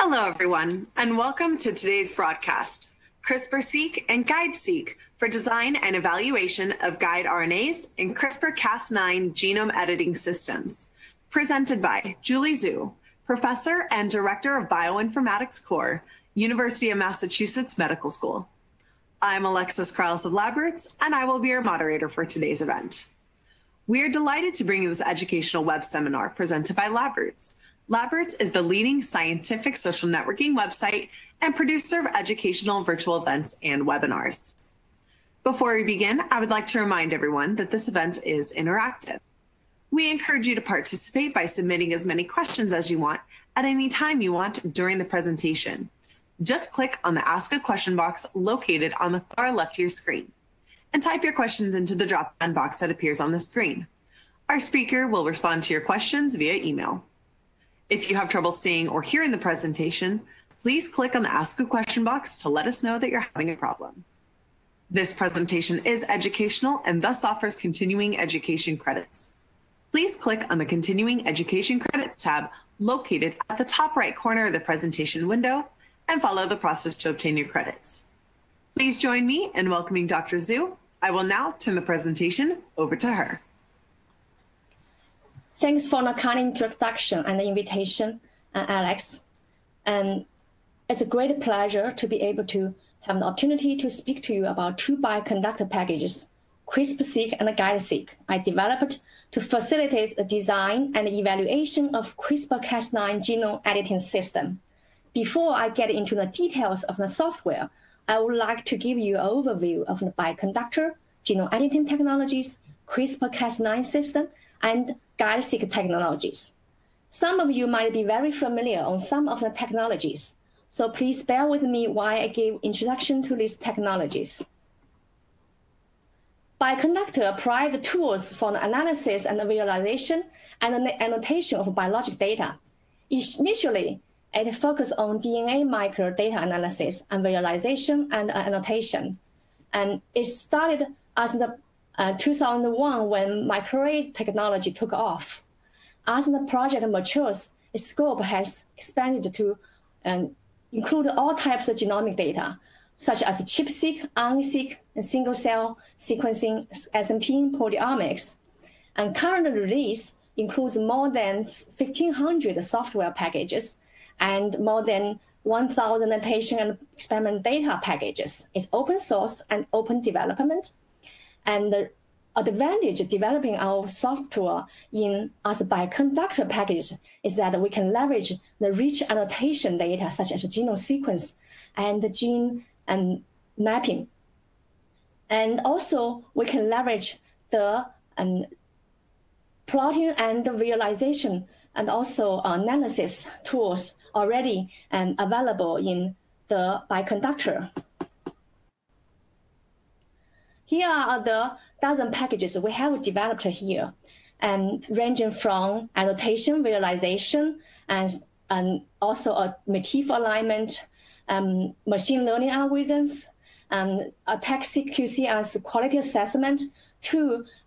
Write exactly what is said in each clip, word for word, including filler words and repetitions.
Hello, everyone, and welcome to today's broadcast, CRISPRseek and GuideSeq for Design and Evaluation of Guide R N As and CRISPR Cas nine Genome Editing Systems, presented by Julie Zhu, Professor and Director of Bioinformatics Core, University of Massachusetts Medical School. I'm Alexis Krales of LabRoots, and I will be your moderator for today's event. We are delighted to bring you this educational web seminar presented by LabRoots. LabRoots is the leading scientific social networking website and producer of educational virtual events and webinars. Before we begin, I would like to remind everyone that this event is interactive. We encourage you to participate by submitting as many questions as you want at any time you want during the presentation. Just click on the Ask a Question box located on the far left of your screen and type your questions into the drop-down box that appears on the screen. Our speaker will respond to your questions via email. If you have trouble seeing or hearing the presentation, please click on the Ask a Question box to let us know that you're having a problem. This presentation is educational and thus offers continuing education credits. Please click on the Continuing Education Credits tab located at the top right corner of the presentation window and follow the process to obtain your credits. Please join me in welcoming Doctor Zhu. I will now turn the presentation over to her. Thanks for the kind introduction and the invitation, uh, Alex. And it's a great pleasure to be able to have the opportunity to speak to you about two bioconductor packages, CRISPRseek and GuideSeq, I developed to facilitate the design and evaluation of CRISPR Cas nine genome editing system. Before I get into the details of the software, I would like to give you an overview of the bioconductor, genome editing technologies, CRISPR Cas nine system, and GuideSeq technologies. Some of you might be very familiar on some of the technologies, so please bear with me while I give introduction to these technologies. Bioconductor provides tools for the analysis and the visualization and the annotation of biologic data. Initially, it focused on D N A micro data analysis and visualization and annotation. And it started as the Uh, two thousand one, when microarray technology took off. As the project matures, its scope has expanded to um, include all types of genomic data, such as ChIPpeakAnno, RNA-seq, and single-cell sequencing, S N P, proteomics. And current release includes more than fifteen hundred software packages and more than one thousand annotation and experiment data packages. It's open source and open development. And the advantage of developing our software in as a bioconductor package is that we can leverage the rich annotation data, such as genome sequence and the gene and mapping. And also, we can leverage the um, plotting and the visualization and also analysis tools already um, available in the bioconductor. Here are the dozen packages we have developed here, and ranging from annotation, visualization, and, and also a motif alignment, um, machine learning algorithms, and a T A Q C as quality assessment to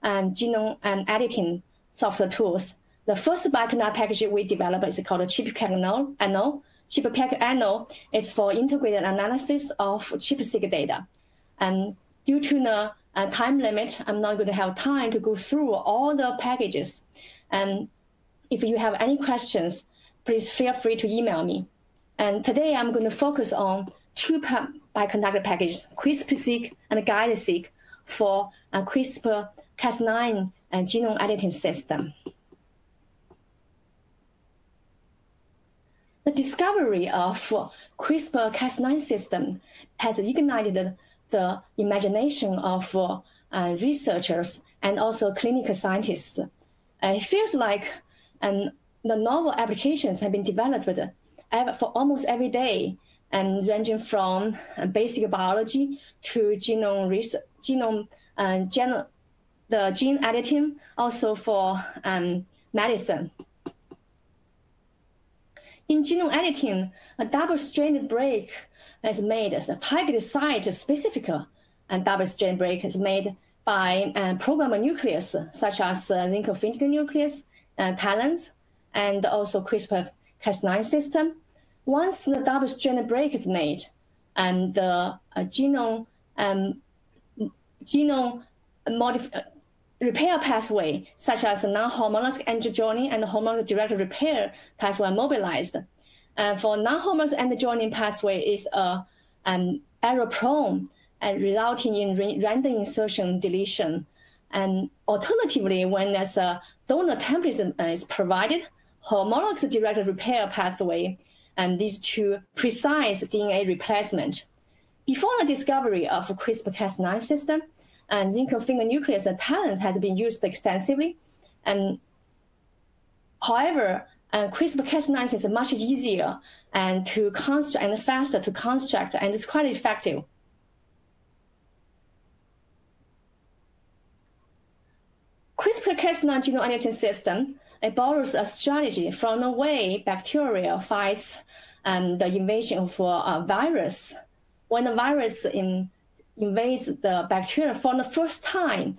um, genome and editing software tools. The first bioconductor package we developed is called ChIppeakAnno. ChIppeakAnno is for integrated analysis of ChIPpeakAnno data. And due to the uh, time limit, I'm not going to have time to go through all the packages. And if you have any questions, please feel free to email me. And today I'm going to focus on two bioconductor packages, CRISPRseek and GuideSeq for a CRISPR Cas nine and genome editing system. The discovery of CRISPR Cas nine system has ignited the imagination of uh, uh, researchers and also clinical scientists. Uh, it feels like um, the novel applications have been developed for almost every day, and ranging from uh, basic biology to genome research, genome, uh, gen the gene editing, also for um, medicine. In genome editing, a double-stranded break is made as the target site-specific, and double-strand break is made by uh, programmer nucleus, such as uh, zinc finger nucleus, uh, TALENs, and also CRISPR Cas nine system. once the double-strand break is made, and the uh, genome um, genome modif uh, repair pathway, such as non-homologous end-joining and homologous direct repair pathway, are mobilized. Uh, for non-homologous end-joining pathway is a um, error-prone and resulting in re random insertion deletion. And alternatively, when there's a donor template uh, is provided, homologous direct repair pathway, and these two precise D N A replacement. Before the discovery of CRISPR Cas nine system, and zinc finger nucleus and TALENs has been used extensively. And however, uh, CRISPR Cas nine is much easier and to construct and faster to construct, and it's quite effective. CRISPR Cas nine genome editing system, it borrows a strategy from the way bacteria fights um, the invasion of a virus. When the virus in, invades the bacteria for the first time,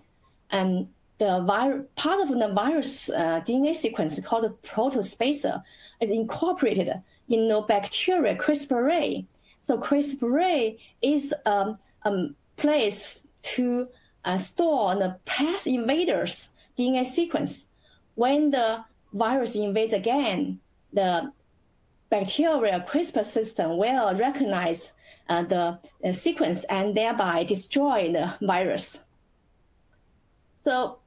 and the part of the virus uh, D N A sequence called the protospacer is incorporated in the bacteria CRISPR-Cas nine. So CRISPR-Cas nine is a um, um, place to uh, store the past invaders' D N A sequence. When the virus invades again, the bacterial CRISPR system will recognize uh, the uh, sequence and thereby destroy the virus. So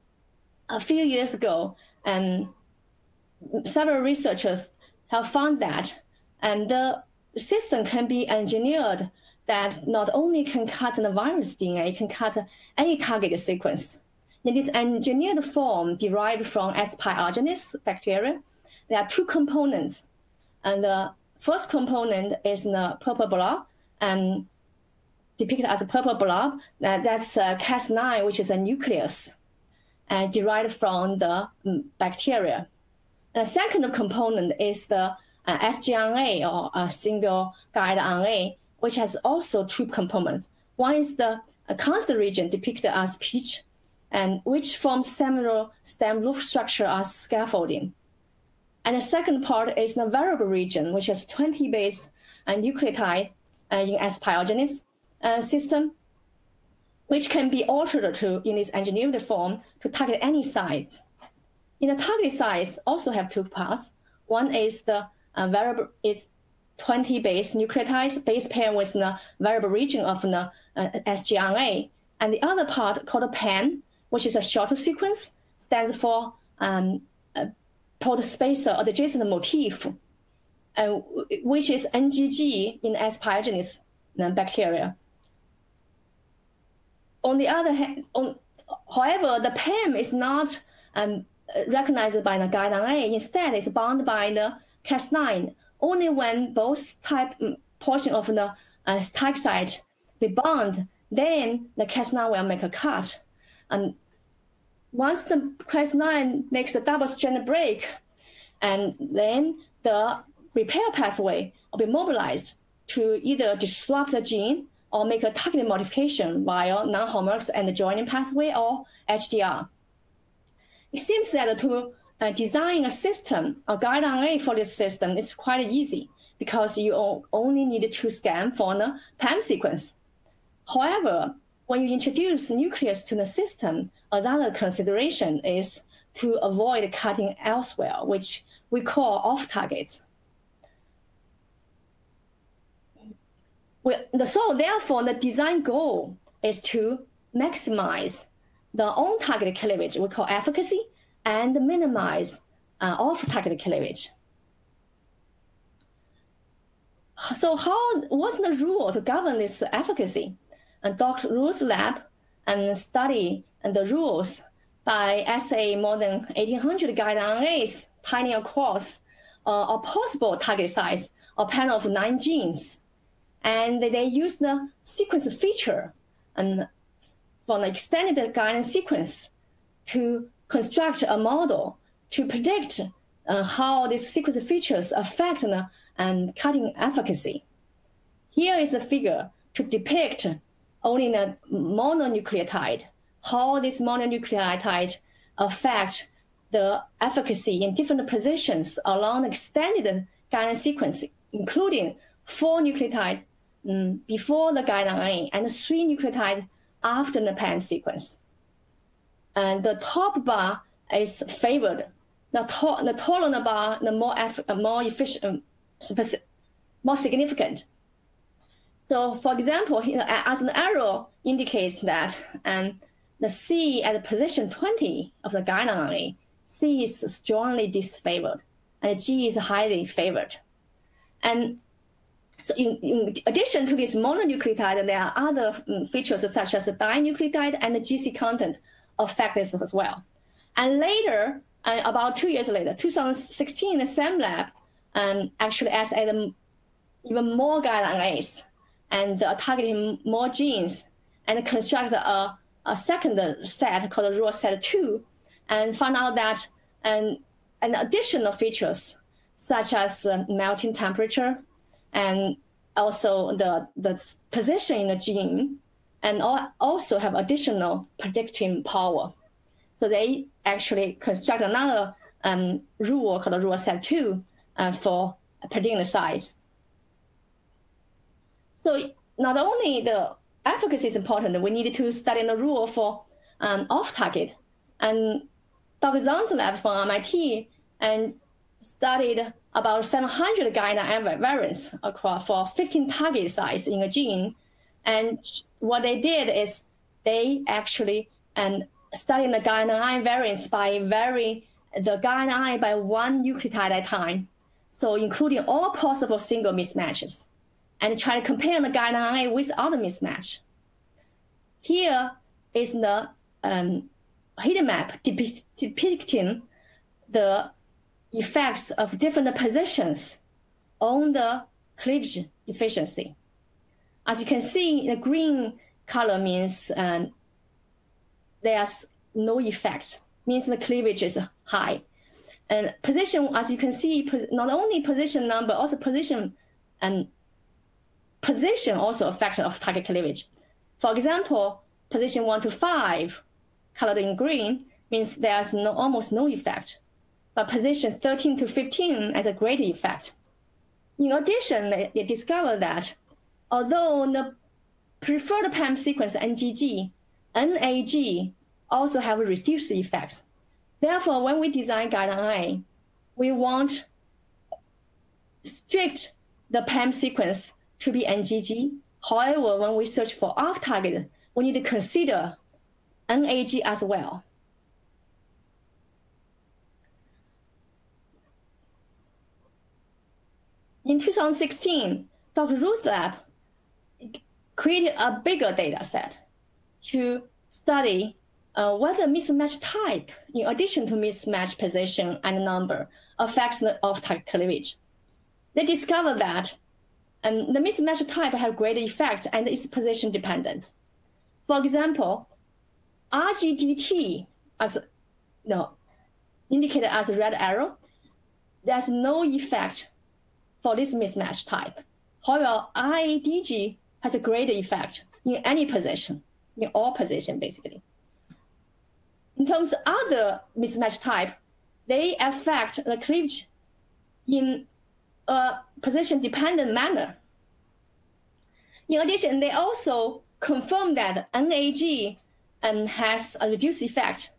a few years ago, um, several researchers have found that um, the system can be engineered that not only can cut the virus D N A, it can cut any target sequence. It is engineered form derived from S pyogenes bacteria. There are two components. And the first component is the purple blob, and depicted as a purple blob. That's Cas nine, which is a nucleus, and derived from the bacteria. The second component is the sgRNA, or a single guide R N A, which has also two components. One is the constant region, depicted as peach, and which forms several stem loop structure as scaffolding. And the second part is the variable region, which is twenty base and nucleotide uh, in S pyogenes uh, system, which can be altered to in its engineered form to target any size. In the target size also have two parts. One is the uh, variable is twenty base nucleotides base pair with the variable region of the uh, sgRNA, and the other part called PAM, which is a shorter sequence, stands for um, protospacer adjacent motif, uh, which is N G G in S pyogenes bacteria. On the other hand, on, however, the PAM is not um, recognized by the guide R N A. Instead, it's bound by the Cas nine. Only when both type portion of the uh, tag site be bound, then the Cas nine will make a cut. And once the Cas nine makes a double-strand break, and then the repair pathway will be mobilized to either disrupt the gene or make a targeted modification via non-homologous and joining pathway or H D R. It seems that to uh, design a system, a guide R N A for this system, is quite easy because you only need to scan for the PAM sequence. However, when you introduce nucleus to the system, another consideration is to avoid cutting elsewhere, which we call off-targets. So therefore, the design goal is to maximize the on-target cleavage, we call efficacy, and minimize uh, off-target cleavage. So how, what's the rule to govern this efficacy? And Doctor Ruth Lab and study and the rules by assay more than eighteen hundred guide R N As tiny across uh, a possible target size, a panel of nine genes, and they use the sequence feature and from the extended guidance sequence to construct a model to predict uh, how these sequence features affect the, and cutting efficacy. Here is a figure to depict only the mononucleotide, how this mononucleotide affect the efficacy in different positions along extended guidance sequence including four nucleotides um, before the guide R N A and three nucleotides after the PAM sequence. And the top bar is favored. The, to the taller the bar, the more, eff more efficient, um, specific, more significant. So, for example, you know, as an arrow indicates that um, the C at position twenty of the guide R N A, C is strongly disfavored, and G is highly favored. And so in, in addition to this mononucleotide, there are other um, features such as the dinucleotide and the G C content affect this as well. And later, uh, about two years later, two thousand sixteen, the Zon Lab um, actually asked even more guidelines and uh, targeting more genes and construct a, a second set called the rule set two, and found out that an, an additional features such as uh, melting temperature and also the, the position in the gene and also have additional predicting power. So they actually construct another um, rule called rule set two uh, for predicting the size. So not only the efficacy is important, we needed to study the rule for um, off-target. And Doctor Zhang's lab from M I T and studied about seven hundred guide variants across for fifteen target sites in a gene. And what they did is they actually um, studied the guide variants by vary the guide by one nucleotide at a time, so including all possible single mismatches, and try to compare the guide R N A with other mismatch. Here is the um, heat map depict depicting the effects of different positions on the cleavage efficiency. As you can see, the green color means um, there's no effect, means the cleavage is high. And position, as you can see, not only position number, also position and position also a factor of target cleavage. For example, position one to five, colored in green, means there's no, almost no effect, but position thirteen to fifteen has a great effect. In addition, they, they discovered that although the preferred PAM sequence N G G, N A G also have reduced effects. Therefore, when we design guideline, we want strict the PAM sequence to be N G G. However, when we search for off-target, we need to consider N A G as well. In two thousand sixteen, Doctor Ruth Lab created a bigger data set to study uh, whether mismatch type, in addition to mismatch position and number, affects the off-target cleavage. They discovered that Um, the mismatch type have greater effect and is position dependent. For example, R G G T, as you know, indicated as a red arrow, there's no effect for this mismatch type. However, I A D G has a greater effect in any position, in all positions basically. In terms of other mismatch type, they affect the cleavage in a position-dependent manner. In addition, they also confirm that N A G um, has a reduced effect.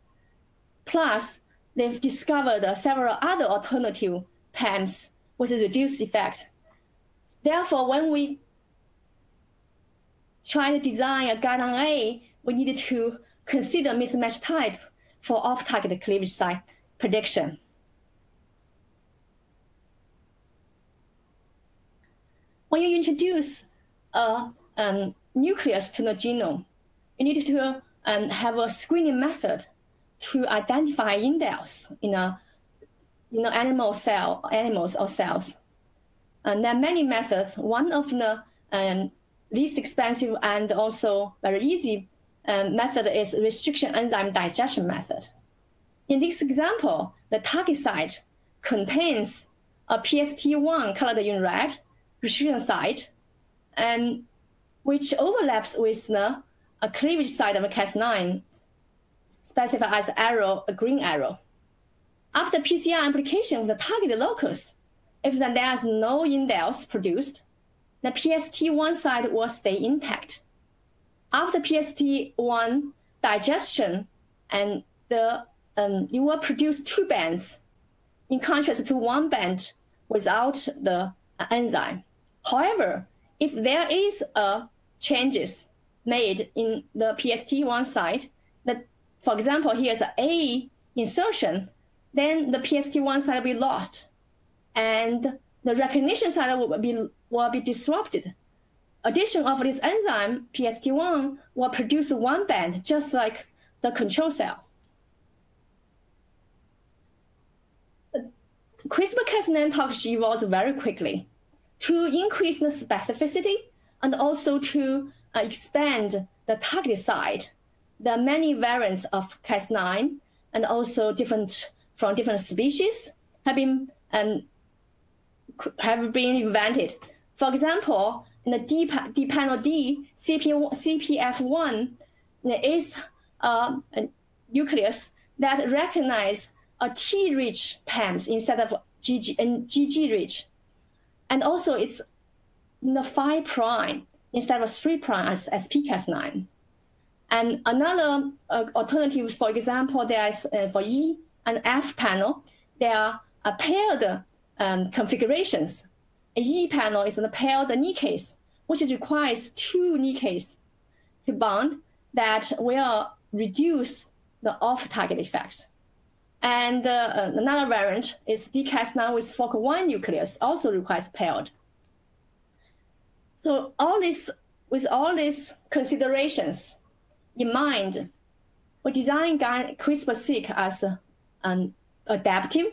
Plus, they've discovered uh, several other alternative PAMs with a reduced effect. Therefore, when we try to design a guide R N A, we needed to consider mismatch type for off-target cleavage site prediction. When you introduce a um, nucleus to the genome, you need to um, have a screening method to identify indels in a in an animal cell, animals or cells. And there are many methods. One of the um, least expensive and also very easy um, method is restriction enzyme digestion method. In this example, the target site contains a P S T one colored in red restriction site, and which overlaps with the a cleavage site of Cas nine, specified as arrow, a green arrow. After P C R amplification of the target locus, if then there is no indels produced, the P S T one side will stay intact. After P S T one digestion, and the um, you will produce two bands, in contrast to one band without the enzyme. However, if there is a changes made in the P S T one side, that for example here's an A insertion, then the P S T one side will be lost, and the recognition side will be will be disrupted. Addition of this enzyme P S T one will produce one band, just like the control cell. CRISPR Cas nine toxin evolves very quickly to increase the specificity and also to uh, expand the target site. There are many variants of Cas nine, and also different from different species have been um, have been invented. For example, in the D, D panel D, C P F one is uh, a nucleus that recognizes a T-rich P A Ms instead of G G rich, and also it's in the five prime instead of three prime as, as P Cas nine. And another uh, alternatives, for example, there is uh, for E and F panel, there are uh, paired um, configurations. A E panel is a paired N I Case, which requires two N I C ases to bond, that will reduce the off-target effects. And uh, another variant is D Cas nine with F O C one nucleus, also requires paired. So all this, with all these considerations in mind, we design CRISPR seek as um, adaptive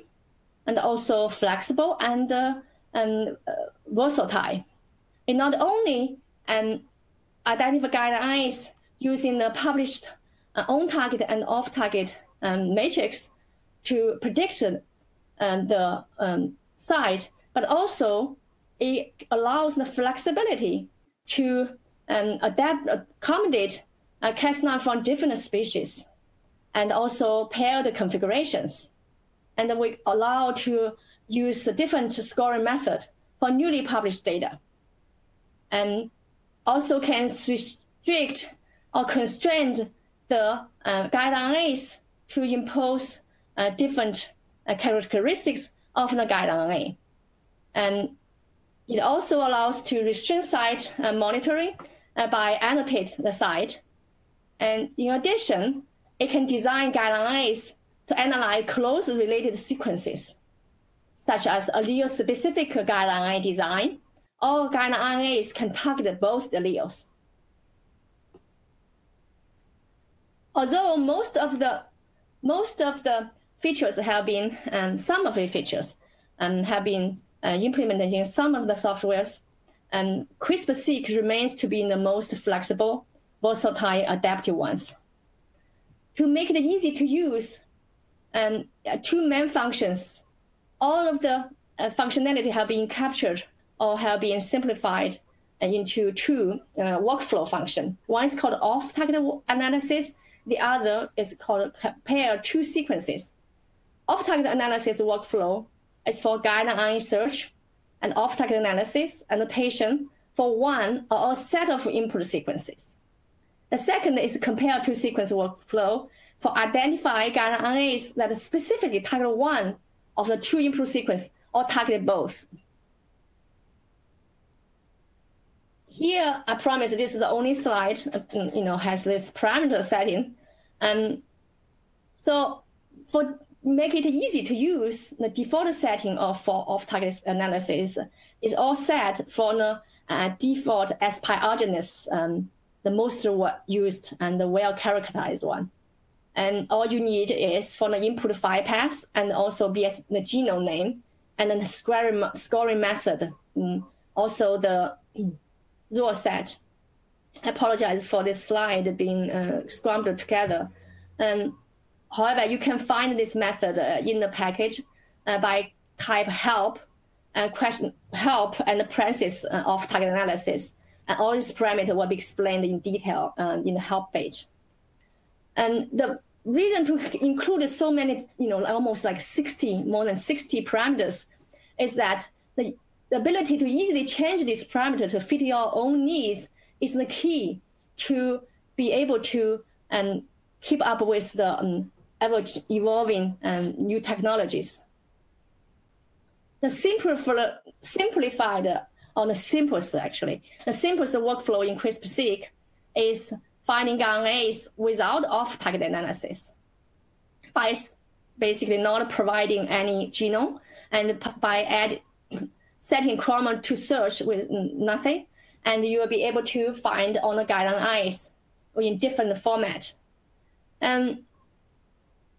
and also flexible and uh, um, uh, versatile. It not only um, identify guidelines using the published uh, on-target and off-target um, matrix to predict um, the um, site, but also it allows the flexibility to um, adapt, accommodate uh, Cas nine from different species, and also pair the configurations. And then we allow to use a different scoring method for newly published data, and also can restrict or constrain the uh, guide R N As to impose Uh, different uh, characteristics of the guide R N A. And it also allows to restrict site uh, monitoring uh, by annotate the site. And in addition, it can design guide R N As to analyze closely related sequences, such as allele-specific guide R N A design, or guide R N As can target both alleles. Although most of the, most of the features have been, um, some of the features um, have been uh, implemented in some of the softwares, and CRISPR seek remains to be the most flexible, versatile, adaptive ones. To make it easy to use, um, two main functions, all of the uh, functionality have been captured or have been simplified into two uh, workflow functions. One is called off-target analysis, the other is called compare two sequences. Off-target analysis workflow is for guide R N A search, and off-target analysis annotation for one or a set of input sequences. The second is compare two sequence workflow for identify guide R N As that specifically target one of the two input sequence or target both. Here, I promise this is the only slide, you know, has this parameter setting. Um, so for make it easy to use, the default setting of for off-target analysis is all set for the uh, default S pyogenes, um, the most used and the well-characterized one. And all you need is for the input file path and also B S the genome name, and then the scoring, scoring method. Um, also the raw set. I apologize for this slide being uh, scrambled together. Um, however, you can find this method uh, in the package uh, by type help, uh, question help, and parentheses uh, of target analysis. And all these parameters will be explained in detail um, in the help page. And the reason to include so many, you know, almost like sixty, more than sixty parameters, is that the ability to easily change this parameter to fit your own needs is the key to be able to um, keep up with the um, ever-evolving um, new technologies. The simplif simplified, or the simplest actually, the simplest workflow in CRISPR-Seq is finding R N As without off-target analysis, by basically not providing any genome, and by add, setting chroma to search with nothing, and you will be able to find on the guidelines in different format. And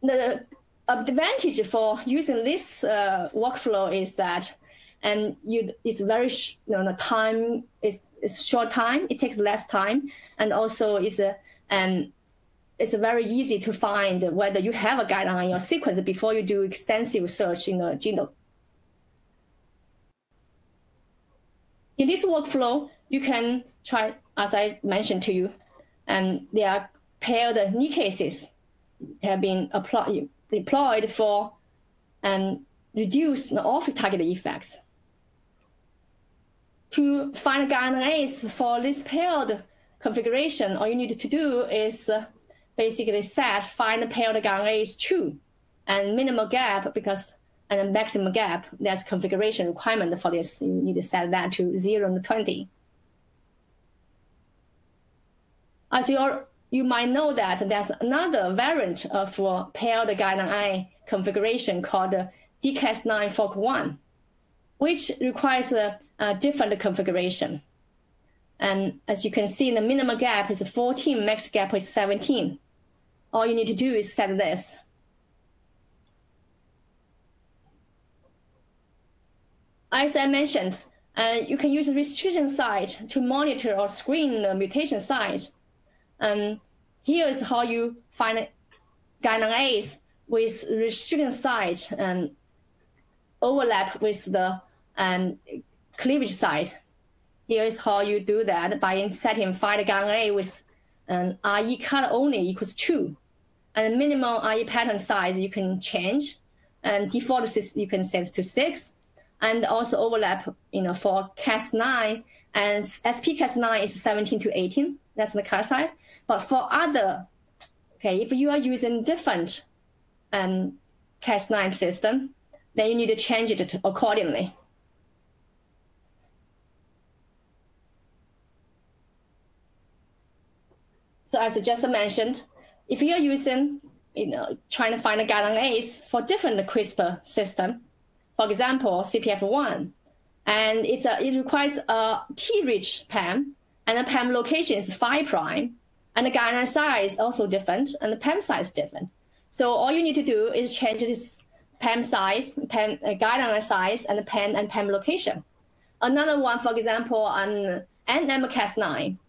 the advantage for using this uh, workflow is that, and you, it's very sh you know, time is short time. It takes less time, and also it's a um, it's very easy to find whether you have a guideline in your sequence before you do extensive search in the genome. In this workflow, you can try, as I mentioned to you, and um, there are paired knee cases have been applied deployed for and um, reduce the off-target effects. To find guidelines for this paired configuration, all you need to do is uh, basically set find paired guidelines true and minimal gap, because and a maximum gap, there's configuration requirement for this. You need to set that to zero and twenty. As you're, you might know that there's another variant of uh, paired guideline configuration called uh, D C A s nine F O C one, which requires a, a different configuration. And as you can see, the minimal gap is fourteen, max gap is seventeen. All you need to do is set this. As I mentioned, uh, you can use a restriction site to monitor or screen the mutation site. Um, here is how you find guidelines with restriction site and overlap with the um, cleavage site. Here is how you do that by setting find guideline with an R E color only equals two, and minimum R E pattern size you can change, and default you can set to six, and also overlap. You know, for Cas nine and S p Cas nine is seventeen to eighteen. That's the color size. But for other, okay, if you are using different um, Cas nine system, then you need to change it accordingly. So as I just mentioned, if you're using, you know, trying to find a guidelines for different CRISPR system, for example, C P F one, and it's a, it requires a T-rich P A M, and the P A M location is five prime, and the guideline size also different, and the P A M size different. So all you need to do is change this P A M size, P A M uh, guideline size, and the P A M and P A M location. Another one, for example, on N M Cas nine,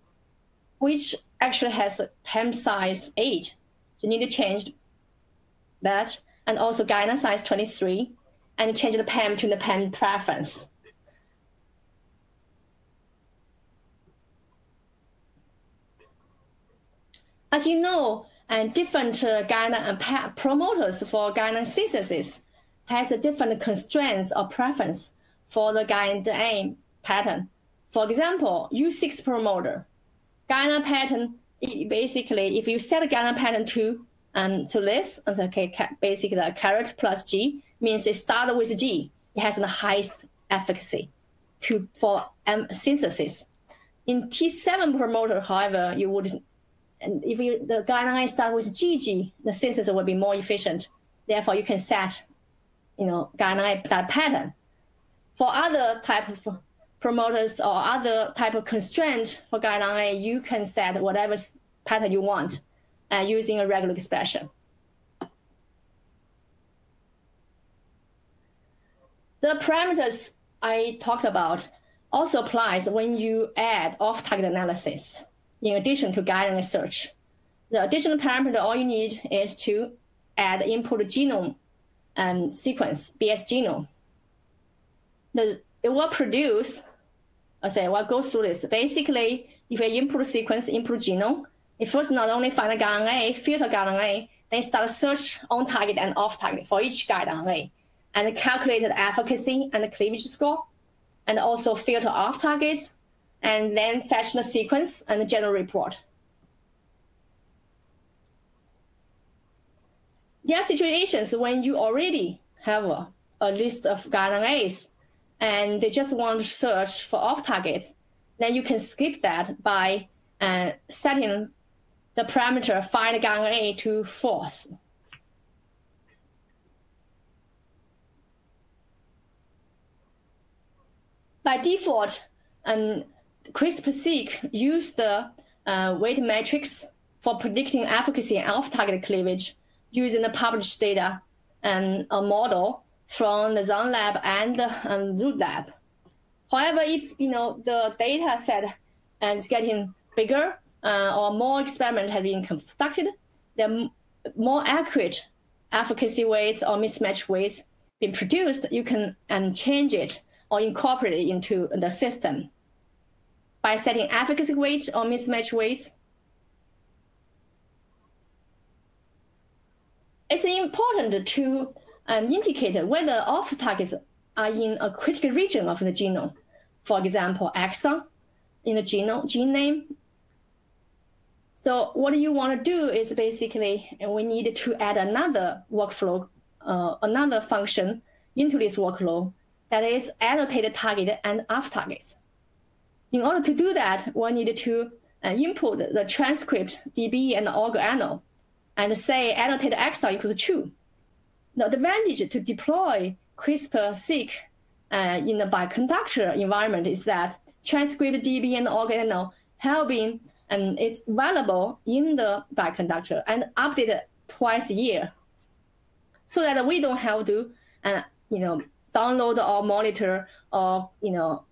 which actually has a P A M size eight. So you need to change that, and also guideline size twenty-three, and change the P A M to the P A M preference. As you know, and different uh, guideline uh, promoters for guideline synthesis has a different constraints or preference for the guideline pattern. For example, U six promoter guideline pattern. It basically, if you set a guideline pattern to um to this, okay, basically a caret plus G means it started with G. It has the highest efficacy to for um, synthesis. In T seven promoter, however, you would. And if you, the guideline start with G G, the synthesis will be more efficient. Therefore, you can set, you know, guideline that pattern. For other type of promoters or other type of constraint for guideline, you can set whatever pattern you want uh, using a regular expression. The parameters I talked about also applies when you add off-target analysis. In addition to guideline search, the additional parameter all you need is to add input genome um, sequence, B S genome. The, it will produce, I say, we'll go through this. Basically, if you input sequence, input genome, it first not only find a guideline, filter guideline, then start search on target and off target for each guideline, and calculate the efficacy and the cleavage score, and also filter off targets, and then fetch the sequence and generate report. There are situations when you already have a, a list of gRNAs and they just want to search for off-target. Then you can skip that by uh, setting the parameter find gRNA to false. By default, um, CRISPRseek uses the uh, weight matrix for predicting efficacy and off-target cleavage using the published data and a model from the Zon Lab and the Ruth Lab. However, if you know the data set is getting bigger uh, or more experiments have been conducted, then more accurate efficacy weights or mismatch weights being produced, you can um, change it or incorporate it into the system by setting efficacy weight or mismatch weights. It's important to um, indicate whether off-targets are in a critical region of the genome. For example, exon in the genome, gene name. So what you want to do is basically, we need to add another workflow, uh, another function into this workflow that is annotated target and off-targets. In order to do that, we need to uh, input the transcript D B and org-anno and say annotated exon equals true. The advantage to deploy CRISPR-Seq uh, in the bioconductor environment is that transcript D B and org-anno have been, and it's available in the bioconductor and updated twice a year, so that we don't have to, uh, you know, download or monitor or you know,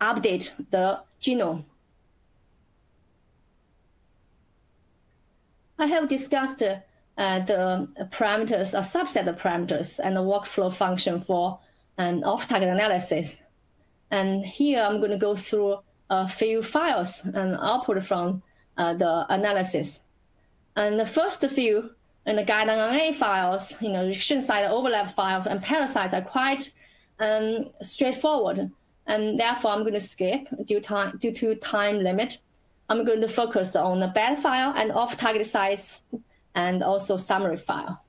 update the genome. I have discussed uh, the parameters, a subset of parameters, and the workflow function for an off-target analysis. And here I'm going to go through a few files and output from uh, the analysis. And the first few, and the guide R N A files, you know, restriction site overlap files and parasites are quite um, straightforward. And therefore, I'm going to skip due time due to time limit. I'm going to focus on the bad file and off-target sites and also summary file.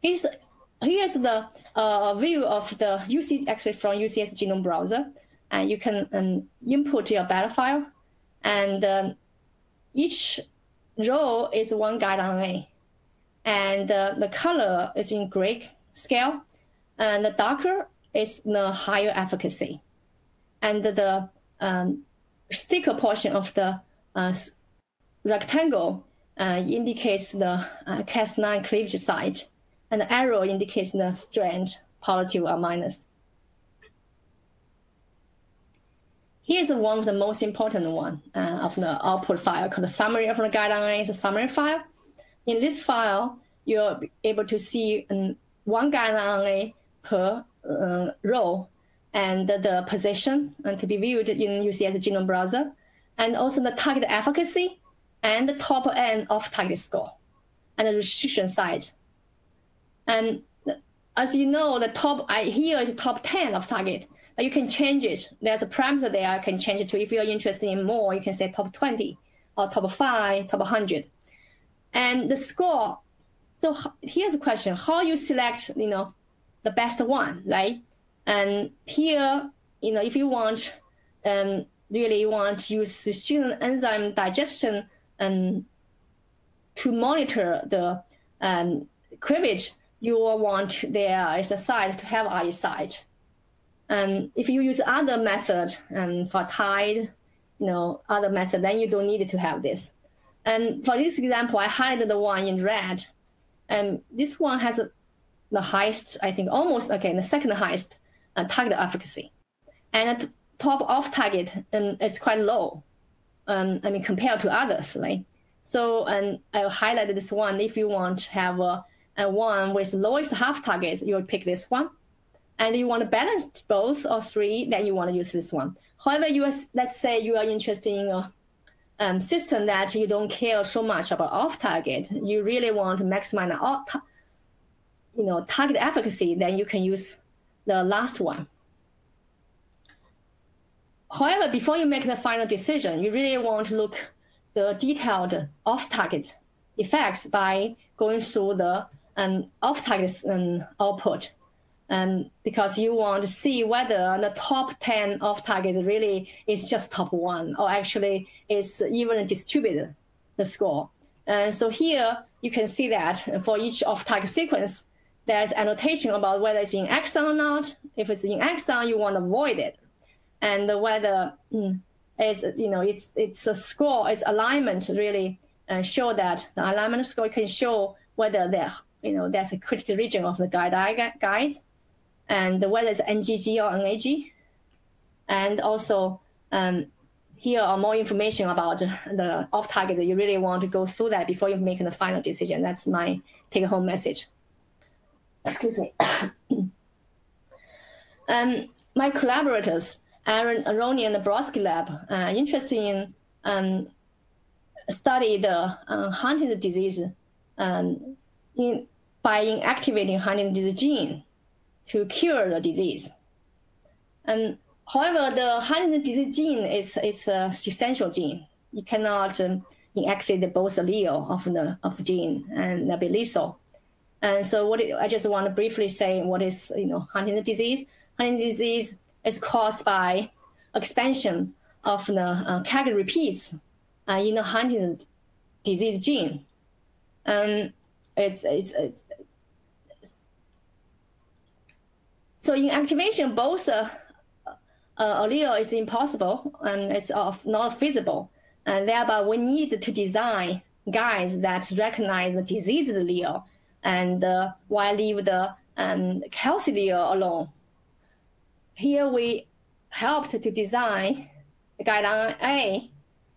Here's, here's the uh, view of the U C, actually from U C S Genome Browser. And you can um, input your bad file. And um, each row is one guide R N A. And uh, the color is in Greek scale. And the darker is the higher efficacy. And the Um, thicker portion of the uh, rectangle uh, indicates the uh, Cas nine cleavage site, and the arrow indicates the strand, positive or minus. Here's one of the most important one uh, of the output file called the summary of the guide R N A, the summary file. In this file, you're able to see um, one guide R N A per uh, row, and the position and to be viewed in U C S Genome Browser, and also the target efficacy and the top end of target score and the restriction site. And as you know, the top I, here is the top ten of target, but you can change it. There's a parameter there I can change it to. If you're interested in more, you can say top twenty or top five, top one hundred. And the score, so here's the question, how you select, you know, the best one, right? And here, you know, if you want, um, really you want to use restriction enzyme digestion um, to monitor the um, cleavage, you will want there is a site to have I site. Um, if you use other method um, for tide, you know, other method, then you don't need to have this. And for this example, I highlighted the one in red. And this one has a, the highest, I think, almost, okay, the second highest and target efficacy. And at top off target, and it's quite low, um, I mean, compared to others, right? So and I highlighted this one. If you want to have a, a one with lowest half targets, you'll pick this one. And you want to balance both or three, then you want to use this one. However, you are, let's say you are interested in a um, system that you don't care so much about off target. You really want to maximize, you know, target efficacy, then you can use the last one. However, before you make the final decision, you really want to look the detailed off-target effects by going through the um, off-target um, output, um, because you want to see whether the top ten off-targets really is just top one, or actually is evenly distributed, the score. And so here you can see that for each off-target sequence, there's annotation about whether it's in exon or not. If it's in exon, you want to avoid it, and whether mm, it's you know it's it's a score, its alignment really uh, show that the alignment score can show whether there you know there's a critical region of the guide guide, and whether it's N G G or N A G, and also um, here are more information about the off-target that you really want to go through that before you make the final decision. That's my take-home message. Excuse me. um, my collaborators, Aaron Aroni and the Broski Lab, uh, interested in um, study the uh, Huntington's disease um, in, by inactivating Huntington's disease gene to cure the disease. Um, however, the Huntington's disease gene is it's a essential gene. You cannot um, inactivate both allele of the of gene, and that'd be lethal. And so, what it, I just want to briefly say what is you know Huntington's disease. Huntington's disease is caused by expansion of the uh, target repeats uh, in the Huntington's disease gene. Um, it's, it's, it's, so in activation, both uh, uh, allele is impossible and it's of not feasible. And thereby, we need to design guides that recognize the diseased allele and uh, while leave the um, healthy allele alone. Here we helped to design guide R N A.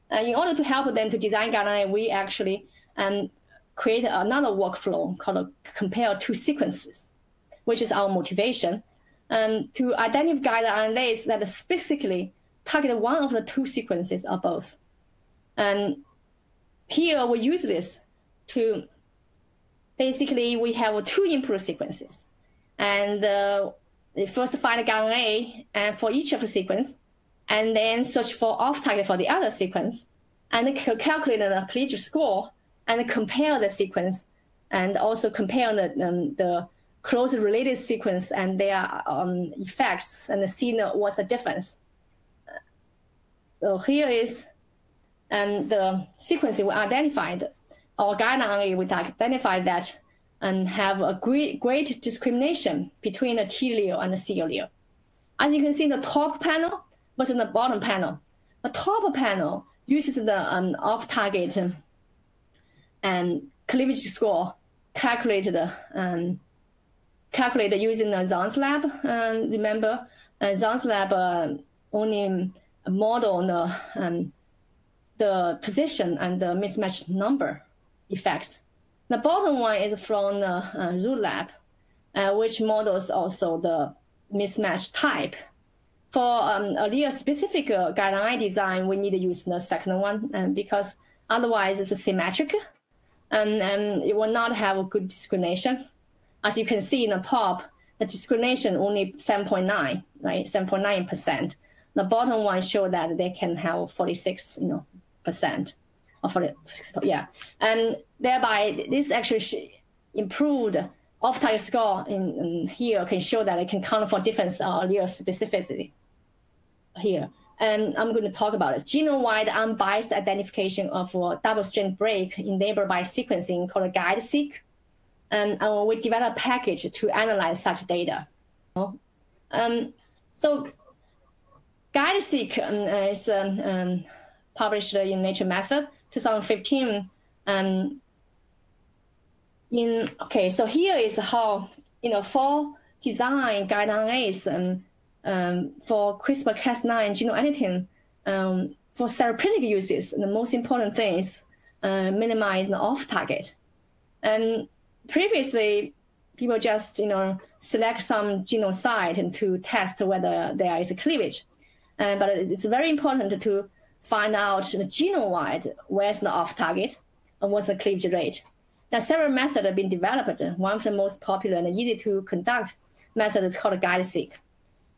And in order to help them to design guide R N A, we actually um, create another workflow called compare two sequences, which is our motivation, um, to identify guide R N As that specifically target one of the two sequences or both. And here we use this to basically we have two input sequences, and uh, first find guide R N A and for each of the sequence, and then search for off-target for the other sequence, and calculate the collegiate score, and compare the sequence, and also compare the, um, the closely related sequence and their um, effects, and see what's the difference. So here is um, the sequence we identified, or guide R N A we identified that and have a great, great discrimination between the T allele and the C allele. As you can see in the top panel versus the bottom panel. The top panel uses the um, off-target um, and cleavage score calculated, um, calculated using the Zon Lab. Um, remember, uh, Zon Lab uh, only model the, um, the position and the mismatched number effects. The bottom one is from the uh, Ruth Lab, uh, which models also the mismatch type. For um, allele specific uh, guide R N A design, we need to use the second one um, because otherwise it's asymmetric and, and it will not have a good discrimination. As you can see in the top, the discrimination only seven point nine, right? seven point nine percent. The bottom one show that they can have forty-six, you know, percent. For yeah, and thereby this actually improved off-target score in, in here can show that it can count for different allele specificity here. And I'm going to talk about it. Genome-wide unbiased identification of a double-strand break enabled by sequencing called GuideSeq, and, and we developed a package to analyze such data. Um, so GuideSeek um, is um, um, published in Nature Method. twenty fifteen, um, in, okay, so here is how, you know, for design guide R N As um, um, for CRISPR Cas nine genome editing, um, for therapeutic uses, the most important thing is uh, minimize the off-target. And previously, people just, you know, select some genome site and to test whether there is a cleavage. Uh, but it's very important to find out genome-wide where's the off-target and what's the cleavage rate. Now, several methods have been developed. One of the most popular and easy to conduct method is called GuideSeq.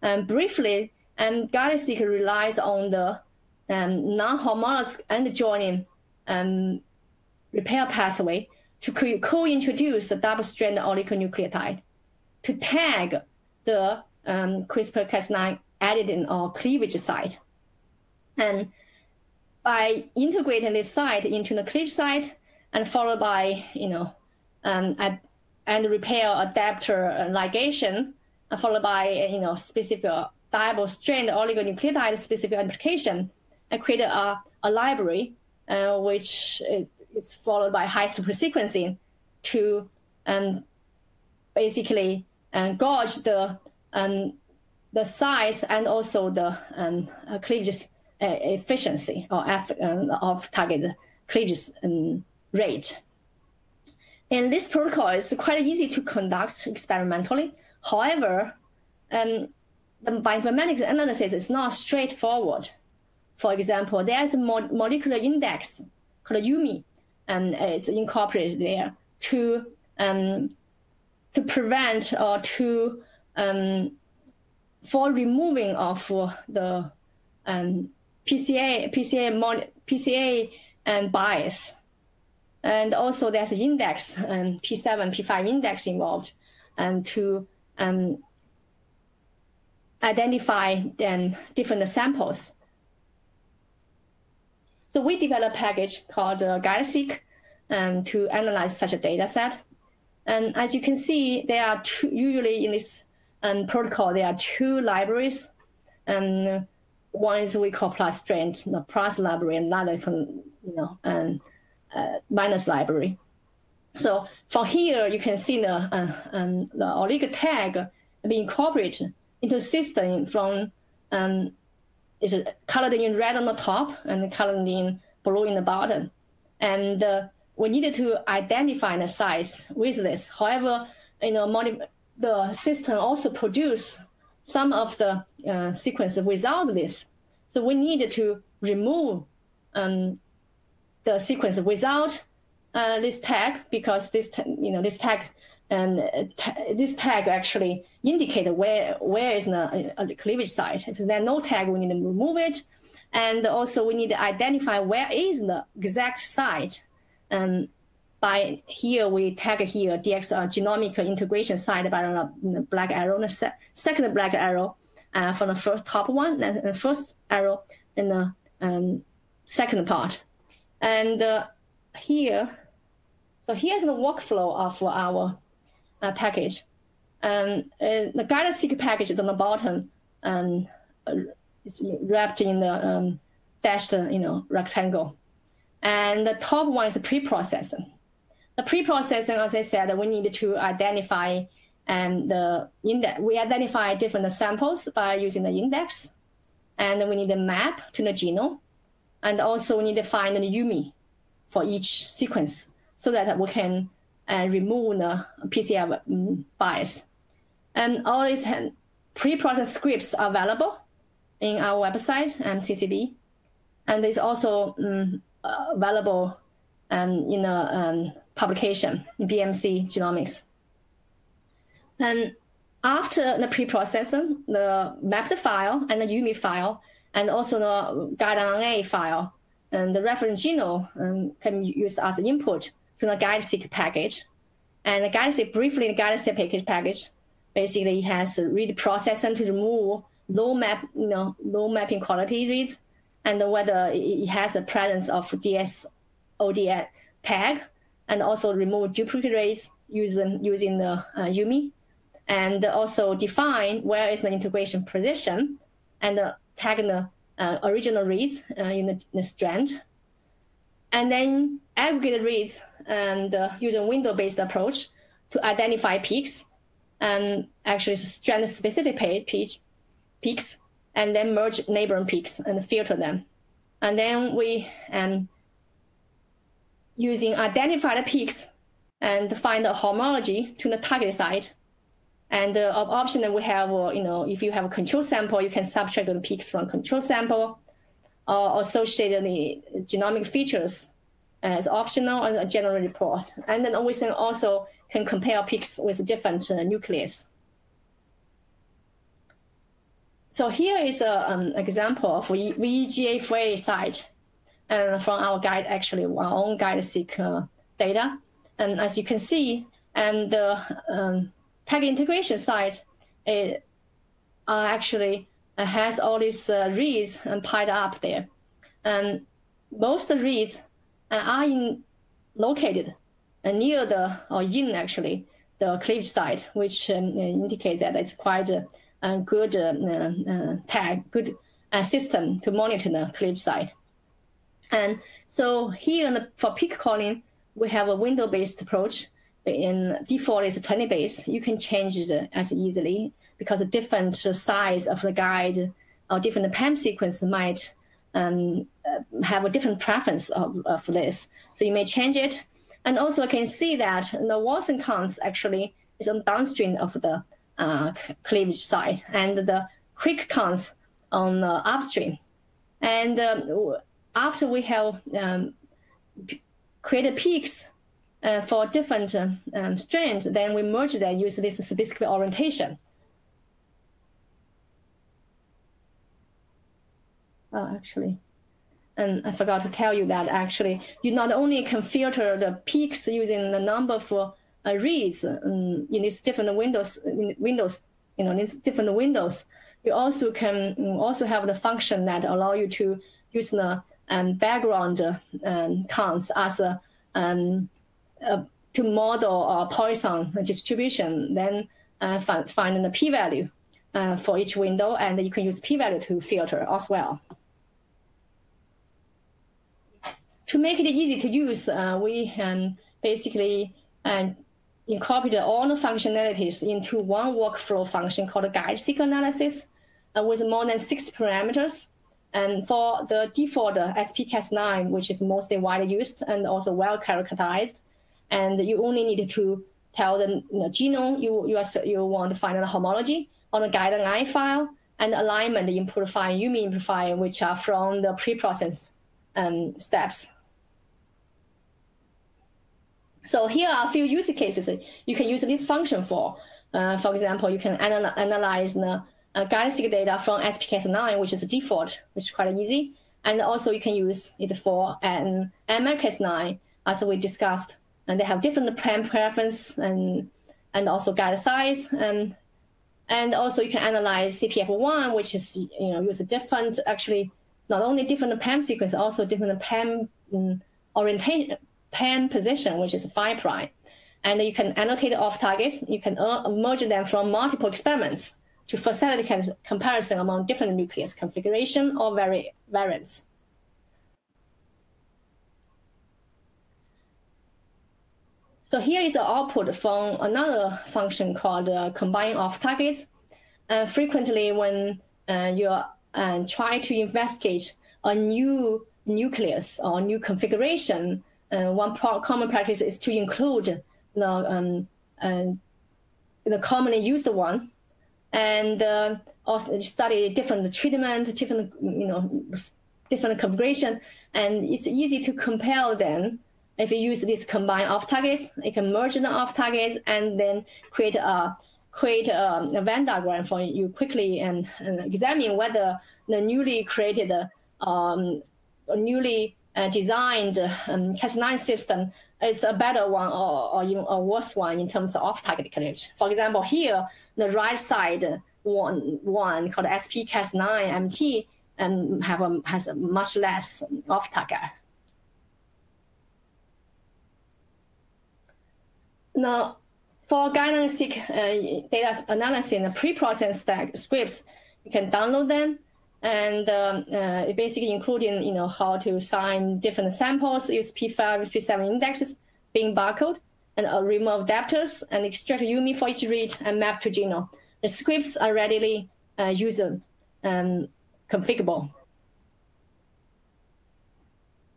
And briefly, um, GuideSeq relies on the um, non-homologous end joining um, repair pathway to co-introduce a double-strand oligonucleotide to tag the um, CRISPR Cas nine editing or cleavage site. And by integrating this site into the cleavage site and followed by, you know, um, and repair adapter ligation, and followed by, you know, specific double-strand oligonucleotide specific application, and create a, a library uh, which is followed by high super sequencing to um, basically um, gauge the um, the size and also the um, cleavage uh, efficiency or F, um, of target cleavage um, rate. And this protocol is quite easy to conduct experimentally. However, um, the bioinformatics analysis is not straightforward. For example, there is a molecular index called U M I, and it's incorporated there to um, to prevent or to um, for removing of the um, P C A P C A P C A and bias. And also there's an index, um, P seven, P five index involved, um, to um, identify then different samples. So we developed a package called uh, GuideSeq um, to analyze such a data set. And as you can see, there are two, usually in this um, protocol, there are two libraries. Um, one is we call plus strand, the plus library, and another, you know, um, Uh, minus library. So from here, you can see the, uh, um, the oligo tag being incorporated into the system from, um, it's colored in red on the top and colored in blue in the bottom. And uh, we needed to identify the size with this. However, you know, the system also produced some of the uh, sequences without this. So we needed to remove um, the sequence without uh, this tag, because this you know this tag and um, this tag actually indicate where where is the uh, cleavage site. If there's no tag, we need to remove it, and also we need to identify where is the exact site. Um, by here we tag here D X uh, genomic integration site by the black arrow, the se second black arrow uh, from the first top one, and the first arrow in the um, second part. And uh, here, so here's the workflow of our uh, package. Um, uh, the GuideSeq package is on the bottom, um, uh, it's wrapped in the um, dashed, uh, you know, rectangle. And the top one is pre-processing. The pre-processing, as I said, we need to identify um, the index. We identify different samples by using the index, and we need a map to the genome. And also we need to find the U M I for each sequence so that we can uh, remove the P C R bias. And all these pre-processed scripts are available in our website, M C C D. And it's also um, available um, in a um, publication, in B M C Genomics. And after the pre-processing, the mapped file and the U M I file, and also the guide R N A file and the reference genome um, can be used as input to the GuideSeq package. And the GuideSeq, briefly, the GuideSeq package basically has read processing to remove low map, you know, low mapping quality reads, and whether it has a presence of D S O D tag, and also remove duplicate reads using using the uh, U M I, and also define where is the integration position, and the tag the uh, original reads uh, in, the, in the strand, and then aggregate reads and uh, using window-based approach to identify peaks, and actually strand-specific peaks, and then merge neighboring peaks and filter them. And then we, um, using identified peaks, and find a homology to the target site. And uh, option that we have, uh, you know, if you have a control sample, you can subtract the peaks from control sample, or associate the genomic features as optional and a general report. And then we also can compare peaks with different uh, nucleus. So here is a, an example of V E G A free site and from our guide, actually, our own GuideSeq uh, data. And as you can see, and the um, tag integration site it, uh, actually has all these uh, reads and piled up there. And most of the reads are in, located near the, or in actually, the cleavage site, which um, indicates that it's quite a, a good uh, uh, tag, good uh, system to monitor the cleavage site. And so here in the, for peak calling, we have a window-based approach. In default is twenty base. You can change it as easily because the different size of the guide or different P A M sequence might um, have a different preference of, of this. So you may change it. And also I can see that the Watson counts actually is on downstream of the uh, cleavage side and the quick counts on the upstream. And um, after we have um, created peaks uh, for different um, strands, then we merge that using this specific orientation. Oh, actually. And I forgot to tell you that actually, you not only can filter the peaks using the number for uh, reads um, in these different windows, in windows, you know, these different windows. You also can also have the function that allow you to use the um, background uh, um, counts as a, um, uh, to model or Poisson distribution. Then uh, find, find the p-value uh, for each window, and you can use p-value to filter as well. To make it easy to use, uh, we um, basically uh, incorporate all the functionalities into one workflow function called GuideSeq analysis uh, with more than six parameters. And for the default uh, S P Cas nine, which is mostly widely used and also well characterized, and you only need to tell the you know, genome you, you, are, you want to find the homology on the guide N I file and alignment input file, U M I input file, which are from the preprocess um, steps. So here are a few use cases you can use this function for. Uh, for example, you can anal analyze the uh, GuideSeq data from S P Cas nine, which is a default, which is quite easy. And also you can use it for an M I Cas nine, as we discussed. And they have different plan preference and, and also guide size. And, and also you can analyze C P F one, which is, you know, use a different, actually, not only different P A M sequence, also different P A M um, orientation, P A M position, which is five prime, and you can annotate off targets. You can merge them from multiple experiments to facilitate comparison among different nucleus configuration or vari variants. So here is the output from another function called uh, combine off targets. Uh, frequently, when uh, you're and try to investigate a new nucleus or new configuration, Uh, one pro common practice is to include the, um, uh, the commonly used one, and uh, also study different treatment, different you know, different configuration, and it's easy to compare them. If you use these combined off targets, you can merge the off targets and then create a create a, a Venn diagram for you quickly and, and examine whether the newly created, um, newly Uh, designed um, Cas nine system is a better one or, or even a worse one in terms of off-target coverage. For example, here, the right side one, one called S P Cas nine M T um, have a, has a much less off-target. Now, for GuideSeq uh, data analysis in the preprocessed scripts, you can download them. And um, uh, basically including, you know, how to sign different samples, use P five, P seven indexes, being barcode, and uh, remove adapters, and extract U M I for each read and map to genome. The scripts are readily uh, user um, configurable.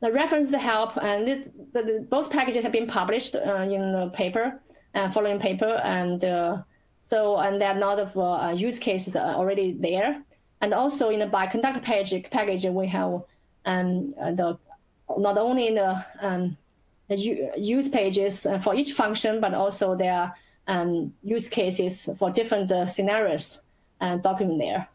The references help, and it, the, the, both packages have been published uh, in the paper, uh, following paper, and uh, so and there are a lot of uh, use cases already there. And also in the Bioconductor package, package we have um, the, not only in the, um, the use pages for each function, but also their um, use cases for different uh, scenarios uh, documented there.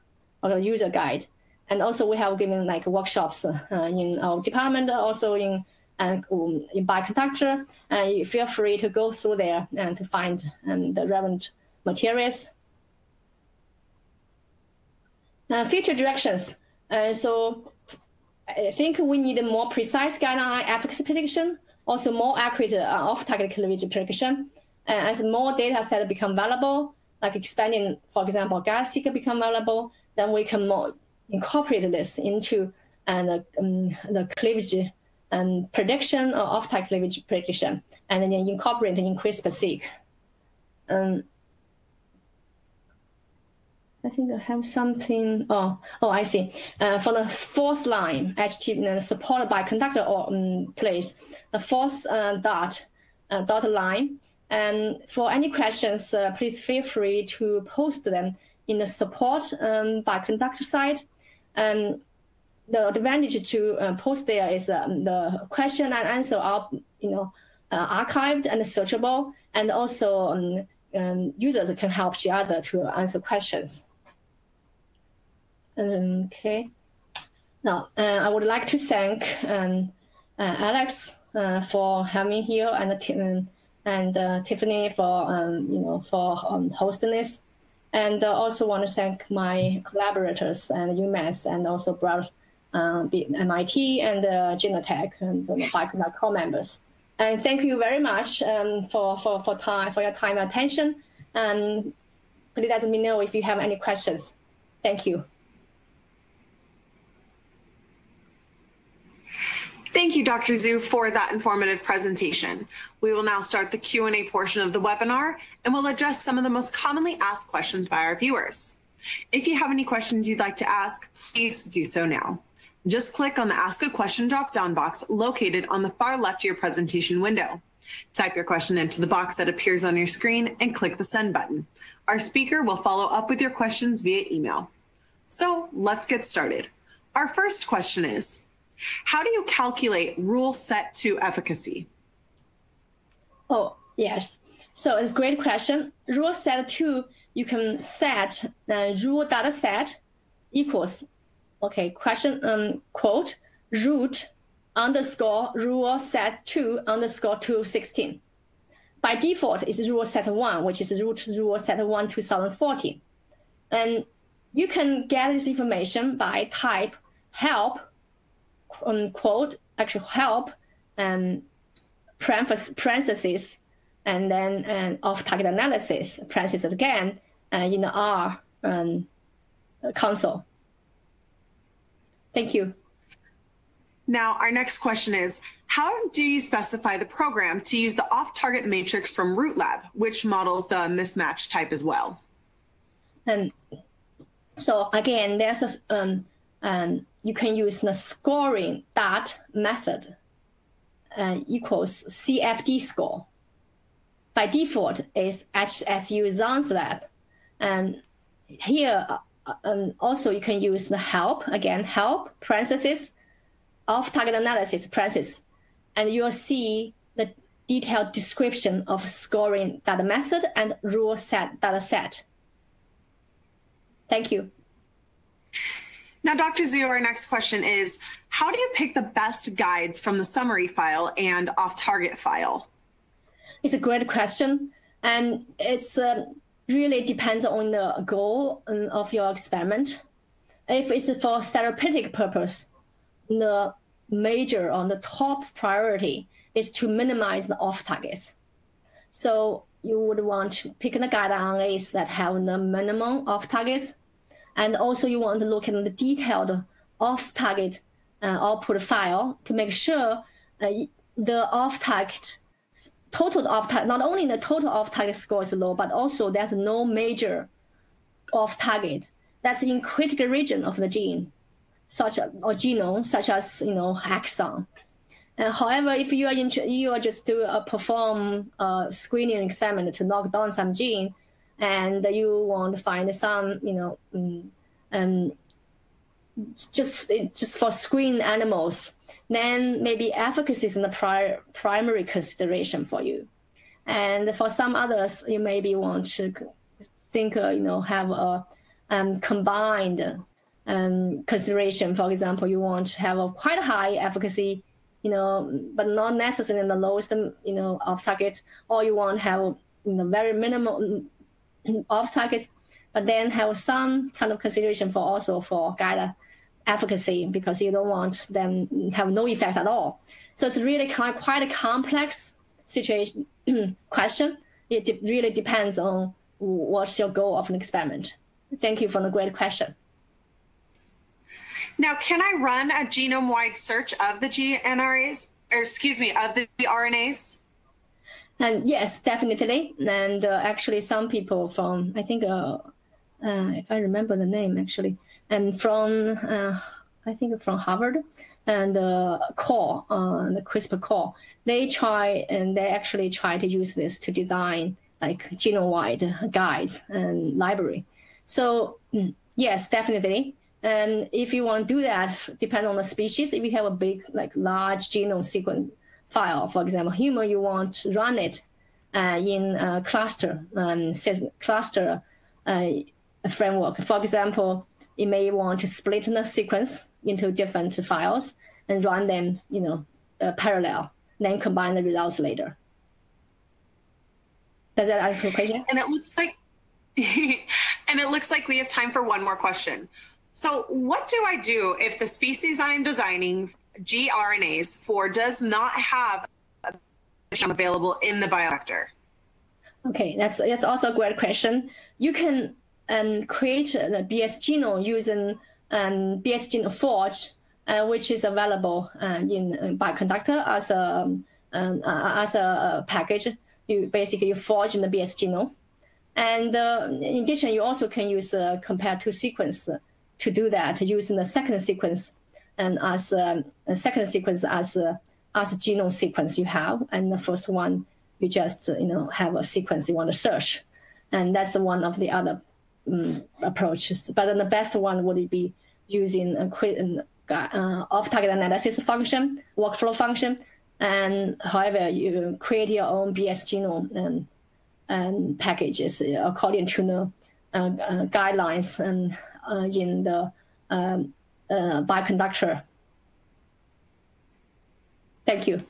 or a user guide. And also we have given like workshops uh, in our department, also in, and, um, in Bioconductor. And uh, feel free to go through there and to find um, the relevant materials. Uh, future directions. Uh, so I think we need a more precise guideline efficacy prediction, also more accurate uh, off-target cleavage prediction. Uh, as more data set become available, like expanding, for example, GuideSeq become available, then we can more incorporate this into and uh, um, the cleavage um, prediction or off-target cleavage prediction, and then incorporate in CRISPRseek. Um, I think I have something. Oh, oh, I see. Uh, for the fourth line, H T T P supported by conductor or um, place, the fourth uh, dot uh, dot line. And for any questions, uh, please feel free to post them in the support um, by conductor side. Um, the advantage to uh, post there is um, the question and answer are, you know, uh, archived and searchable, and also um, um, users can help each other to answer questions. Okay. Now, uh, I would like to thank um, uh, Alex uh, for having me here, and the team, and uh, Tiffany for um, you know for um, hosting this. And uh, also want to thank my collaborators and UMass, and also broad uh, M I T and uh, Genotech and the Bioconductor core members. And thank you very much um, for for for time for your time and attention. And please let me know if you have any questions. Thank you. Thank you, Doctor Zhu, for that informative presentation. We will now start the Q and A portion of the webinar, and we'll address some of the most commonly asked questions by our viewers. If you have any questions you'd like to ask, please do so now. Just click on the Ask a Question drop-down box located on the far left of your presentation window. Type your question into the box that appears on your screen and click the Send button. Our speaker will follow up with your questions via email. So let's get started. Our first question is, how do you calculate rule set to efficacy? Oh, yes. So it's a great question. Rule set to, you can set uh, rule data set equals, okay, question, um, quote, root underscore rule set two underscore two sixteen. By default, it's rule set one, which is root rule set one two thousand fourteen. And you can get this information by type help. Um, quote, actually help, um, parentheses, and then um, off-target analysis, parentheses again, uh, in the R um, console. Thank you. Now, our next question is, how do you specify the program to use the off-target matrix from Ruth Lab, which models the mismatch type as well? Um, so again, there's a... Um, um, you can use the scoring dot method uh, equals C F D score. By default is H S U Zon Lab. And here uh, um, also you can use the help, again, help, parentheses, off-target analysis, parentheses. And you'll see the detailed description of scoring data method and rule set data set. Thank you. Now, Doctor Zhu, our next question is, how do you pick the best guides from the summary file and off-target file? It's a great question. And it's uh, really depends on the goal of your experiment. If it's for therapeutic purpose, the major or the top priority is to minimize the off-targets. So you would want to pick the guide R N As that have the minimum off-targets. And also you want to look at the detailed off-target uh, output file to make sure uh, the off-target, total off-target, not only the total off-target score is low, but also there's no major off-target that's in critical region of the gene, such as, or genome, such as, you know, hexon. And however, if you are, in, you are just to uh, perform a screening experiment to knock down some gene, and you want to find some, you know, um, um, just just for screen animals, then maybe efficacy is the prior, primary consideration for you. And for some others, you maybe want to think, uh, you know, have a um, combined um, consideration. For example, you want to have a quite high efficacy, you know, but not necessarily the lowest, you know, off target, or you want to have, you know, very minimal off targets, but then have some kind of consideration for also for guide efficacy, because you don't want them to have no effect at all. So it's really kind of quite a complex situation question. It de really depends on what's your goal of an experiment. Thank you for the great question. Now, can I run a genome-wide search of the gRNAs, or excuse me, of the R N As? Um, yes, definitely. And uh, actually, some people from, I think, uh, uh, if I remember the name, actually, and from, uh, I think from Harvard, and uh, core, uh, the CRISPR core, they try, and they actually try to use this to design like genome-wide guides and library. So yes, definitely. And if you want to do that, depending on the species, if you have a big, like large genome sequence file, for example, human, you want to run it uh, in a cluster, um, cluster uh, framework. For example, you may want to split the sequence into different files and run them, you know, uh, parallel, then combine the results later. Does that answer your question? And it looks like, and it looks like we have time for one more question. So what do I do if the species I'm designing gRNAs for does not have a genome available in the bioconductor? Okay, that's that's also a great question. You can um, create a B S genome using um, B S genome forge, uh, which is available um, in bioconductor as a um, uh, as a package. You basically you forge in the B S genome, and uh, in addition, you also can use uh, compare two sequence to do that using the second sequence, and as um, a second sequence as uh, as a genome sequence you have, and the first one you just you know have a sequence you want to search, and that's one of the other um, approaches. But then the best one would be using a quick uh, off-target analysis function, workflow function. And however, you create your own B S genome and, and packages according to the uh, uh, guidelines and uh, in the um, uh, bioconductor. Thank you.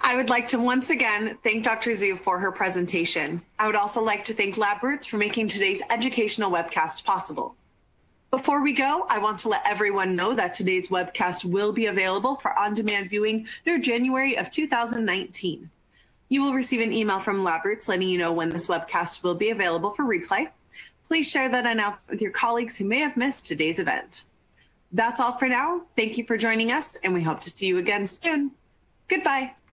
I would like to once again thank Doctor Zhu for her presentation. I would also like to thank LabRoots for making today's educational webcast possible. Before we go, I want to let everyone know that today's webcast will be available for on-demand viewing through January of two thousand nineteen. You will receive an email from LabRoots letting you know when this webcast will be available for replay. Please share that announcement with your colleagues who may have missed today's event. That's all for now. Thank you for joining us, and we hope to see you again soon. Goodbye.